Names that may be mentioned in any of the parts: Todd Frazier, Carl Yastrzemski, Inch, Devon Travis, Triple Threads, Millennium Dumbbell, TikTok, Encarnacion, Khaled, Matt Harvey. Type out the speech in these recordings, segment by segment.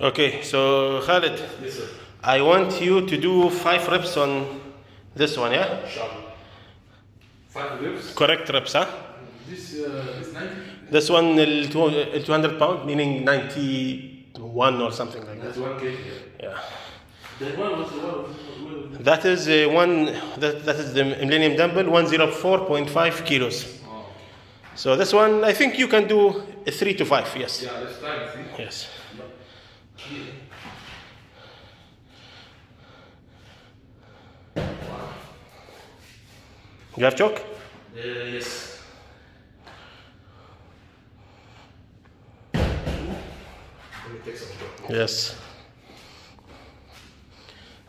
Okay, so Khaled, yes, sir. I want you to do 5 reps on this one, yeah? Sure. 5 reps? Correct reps, huh? This is 90? This one, 200 pound, meaning 91 or something like that. That's 1 kg, yeah. That one was the one? That is, that is the Millennium Dumbbell, 104.5 kilos. Oh. So this one, I think you can do 3 to 5, yes. Yeah, that's time, see? Yes. You have chalk? Yes. Yes.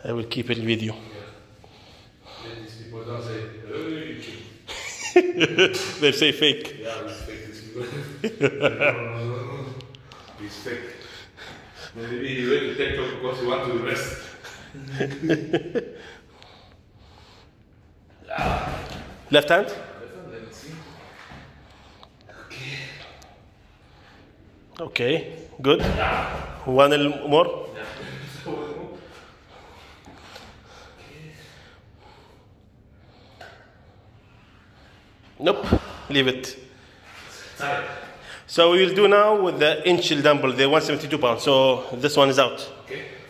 I will keep it in video. They say fake. Yeah, I respect these people. Respect. Maybe he went to TikTok because he wants to rest. Left hand? Left hand, let's see. Okay. Okay, good. Yeah. One more? Yeah. Nope, leave it. Tight. So we will do now with the inch dumbbell, the 172 pounds. So this one is out. Okay.